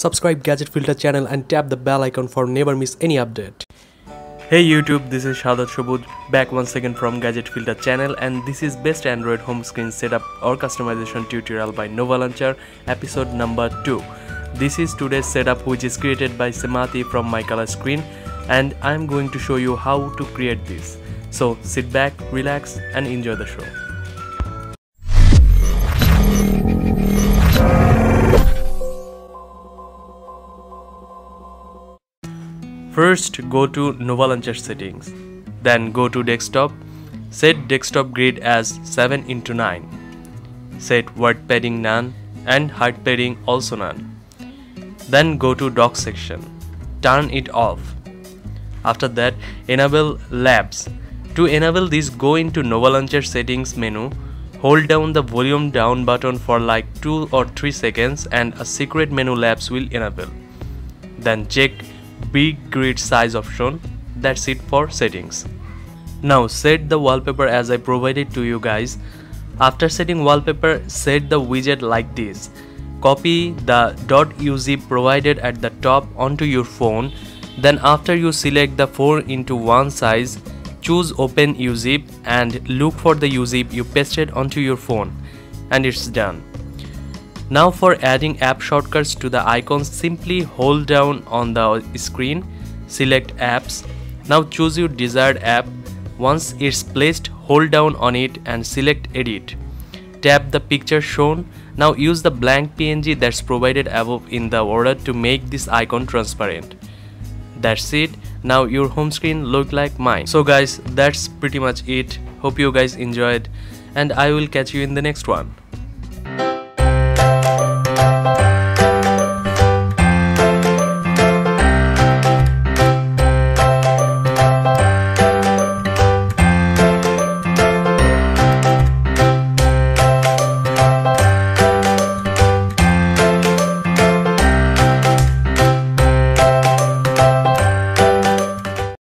Subscribe Gadget Filter channel and tap the bell icon for never miss any update. Hey YouTube, this is Shahadat Shobuj back once again from Gadget Filter channel, and this is best Android home screen setup or customization tutorial by Nova Launcher, episode number 2. This is today's setup, which is created by Semathi from My Color Screen, and I'm going to show you how to create this. So sit back, relax and enjoy the show. First, go to Nova Launcher settings, then go to desktop, set desktop grid as 7:9, set word padding none and height padding also none. Then go to dock section, turn it off. After that, enable labs. To enable this, go into Nova Launcher settings menu, hold down the volume down button for like 2 or 3 seconds and a secret menu labs will enable. Then check big grid size option. That's it for settings. Now set the wallpaper as I provided to you guys. After setting wallpaper, set the widget like this. Copy the .uz provided at the top onto your phone. Then after you select the 4:1 size, choose open uzip and look for the uzip you pasted onto your phone, and it's done. Now for adding app shortcuts to the icons, simply hold down on the screen, select apps. Now choose your desired app. Once it's placed, hold down on it and select edit. Tap the picture shown. Now use the blank PNG that's provided above in the order to make this icon transparent. That's it. Now your home screen look like mine. So guys, that's pretty much it. Hope you guys enjoyed, and I will catch you in the next one.